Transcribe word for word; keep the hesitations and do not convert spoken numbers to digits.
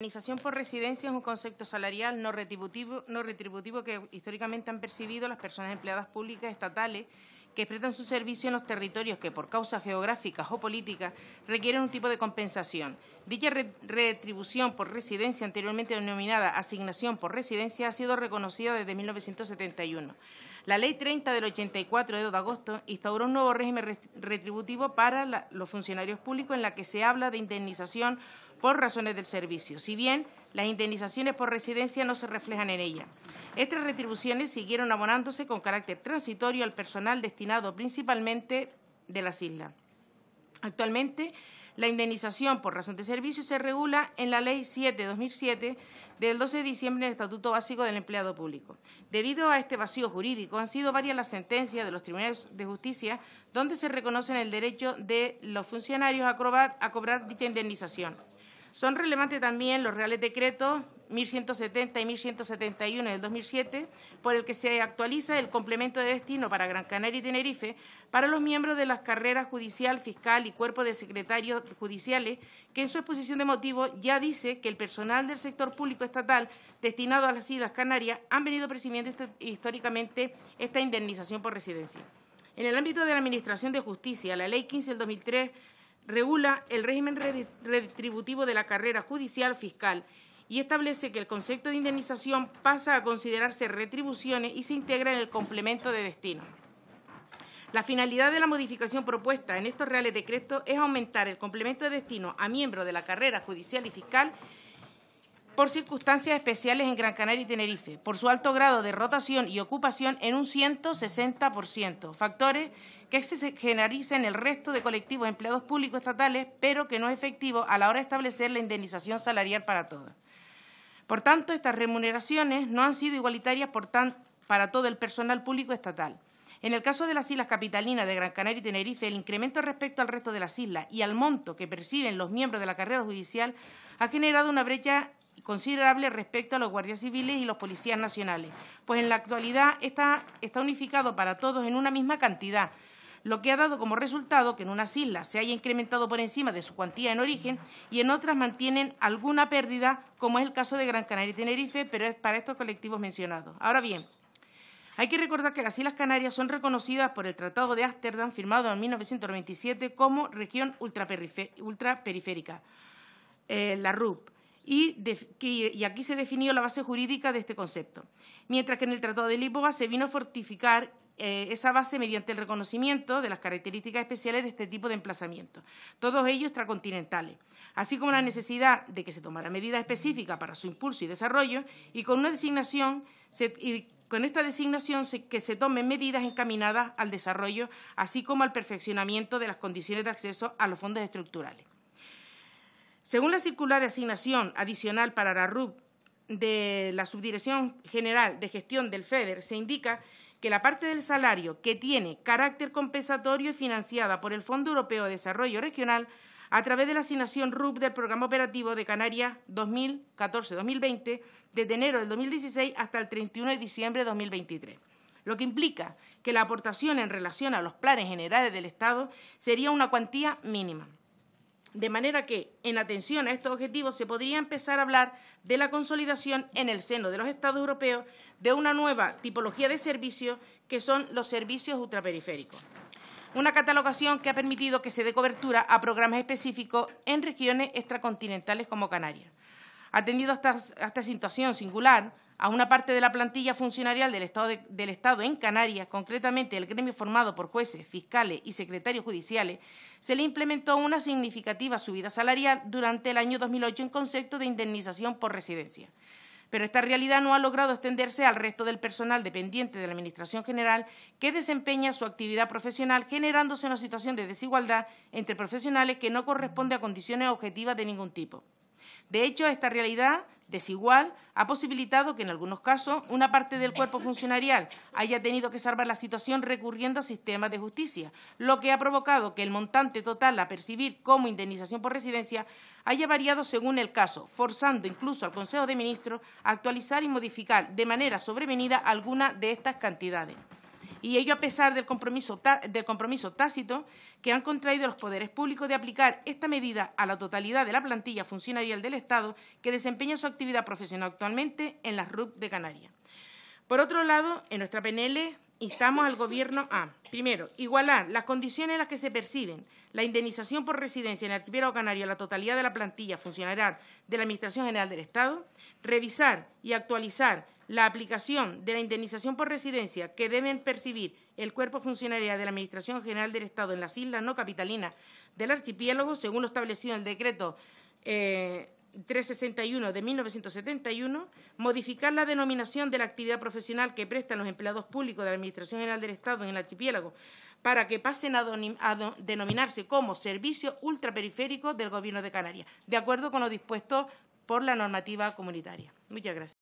La indemnización por residencia es un concepto salarial no retributivo, no retributivo que históricamente han percibido las personas empleadas públicas estatales que prestan su servicio en los territorios que, por causas geográficas o políticas, requieren un tipo de compensación. Dicha retribución por residencia, anteriormente denominada asignación por residencia, ha sido reconocida desde mil novecientos setenta y uno. La Ley treinta del ochenta y cuatro, de dos de agosto, instauró un nuevo régimen retributivo para la, los funcionarios públicos en la que se habla de indemnización por razones del servicio, si bien las indemnizaciones por residencia no se reflejan en ella. Estas retribuciones siguieron abonándose con carácter transitorio al personal destinado principalmente de las islas. Actualmente, la indemnización por razón de servicio se regula en la Ley siete barra dos mil siete del doce de diciembre del Estatuto Básico del Empleado Público. Debido a este vacío jurídico, han sido varias las sentencias de los tribunales de justicia donde se reconocen el derecho de los funcionarios a cobrar, a cobrar dicha indemnización. Son relevantes también los Reales Decretos mil ciento setenta y mil ciento setenta y uno del dos mil siete, por el que se actualiza el complemento de destino para Gran Canaria y Tenerife para los miembros de las carreras judicial, fiscal y cuerpo de secretarios judiciales, que en su exposición de motivos ya dice que el personal del sector público estatal destinado a las Islas Canarias han venido percibiendo este, históricamente esta indemnización por residencia. En el ámbito de la Administración de Justicia, la Ley quince del dos mil tres regula el régimen retributivo de la carrera judicial fiscal y establece que el concepto de indemnización pasa a considerarse retribuciones y se integra en el complemento de destino. La finalidad de la modificación propuesta en estos reales decretos es aumentar el complemento de destino a miembros de la carrera judicial y fiscal por circunstancias especiales en Gran Canaria y Tenerife, por su alto grado de rotación y ocupación en un ciento sesenta por ciento, factores que se generalizan en el resto de colectivos de empleados públicos estatales, pero que no es efectivo a la hora de establecer la indemnización salarial para todos. Por tanto, estas remuneraciones no han sido igualitarias por tan, para todo el personal público estatal. En el caso de las islas capitalinas de Gran Canaria y Tenerife, el incremento respecto al resto de las islas y al monto que perciben los miembros de la carrera judicial ha generado una brecha considerable respecto a los guardias civiles y los policías nacionales, pues en la actualidad está, está unificado para todos en una misma cantidad, lo que ha dado como resultado que en unas islas se haya incrementado por encima de su cuantía en origen y en otras mantienen alguna pérdida, como es el caso de Gran Canaria y Tenerife, pero es para estos colectivos mencionados. Ahora bien, hay que recordar que las Islas Canarias son reconocidas por el Tratado de Ámsterdam, firmado en mil novecientos noventa y siete, como región ultraperiférica, eh, la R U P. Y, de, y aquí se definió la base jurídica de este concepto, mientras que en el Tratado de Lisboa se vino a fortificar eh, esa base mediante el reconocimiento de las características especiales de este tipo de emplazamientos, todos ellos extracontinentales, así como la necesidad de que se tomara medidas específicas para su impulso y desarrollo y con una designación se, y con esta designación se, que se tomen medidas encaminadas al desarrollo, así como al perfeccionamiento de las condiciones de acceso a los fondos estructurales. Según la circular de asignación adicional para la R U P de la Subdirección General de Gestión del FEDER, se indica que la parte del salario que tiene carácter compensatorio es financiada por el Fondo Europeo de Desarrollo Regional a través de la asignación R U P del Programa Operativo de Canarias dos mil catorce dos mil veinte desde enero del dos mil dieciséis hasta el treinta y uno de diciembre de dos mil veintitrés. Lo que implica que la aportación en relación a los planes generales del Estado sería una cuantía mínima. De manera que, en atención a estos objetivos, se podría empezar a hablar de la consolidación en el seno de los Estados europeos de una nueva tipología de servicios que son los servicios ultraperiféricos. Una catalogación que ha permitido que se dé cobertura a programas específicos en regiones extracontinentales como Canarias. Atendido hasta esta situación singular, a una parte de la plantilla funcionarial del Estado, de, del Estado en Canarias, concretamente el gremio formado por jueces, fiscales y secretarios judiciales, se le implementó una significativa subida salarial durante el año dos mil ocho en concepto de indemnización por residencia. Pero esta realidad no ha logrado extenderse al resto del personal dependiente de la Administración General que desempeña su actividad profesional, generándose una situación de desigualdad entre profesionales que no corresponde a condiciones objetivas de ningún tipo. De hecho, esta realidad desigual ha posibilitado que en algunos casos una parte del cuerpo funcionarial haya tenido que salvar la situación recurriendo a sistemas de justicia, lo que ha provocado que el montante total a percibir como indemnización por residencia haya variado según el caso, forzando incluso al Consejo de Ministros a actualizar y modificar de manera sobrevenida alguna de estas cantidades. y ello a pesar del compromiso, del compromiso tácito que han contraído los poderes públicos de aplicar esta medida a la totalidad de la plantilla funcionarial del Estado que desempeña su actividad profesional actualmente en las R U P de Canarias. Por otro lado, en nuestra P N L instamos al Gobierno a, primero, igualar las condiciones en las que se perciben la indemnización por residencia en el archipiélago canario a la totalidad de la plantilla funcionarial de la Administración General del Estado, revisar y actualizar la aplicación de la indemnización por residencia que deben percibir el cuerpo funcionarial de la Administración General del Estado en las islas no capitalinas del archipiélago, según lo establecido en el decreto eh, trescientos sesenta y uno de mil novecientos setenta y uno, modificar la denominación de la actividad profesional que prestan los empleados públicos de la Administración General del Estado en el archipiélago para que pasen a, a denominarse como servicios ultraperiféricos del Gobierno de Canarias, de acuerdo con lo dispuesto por la normativa comunitaria. Muchas gracias.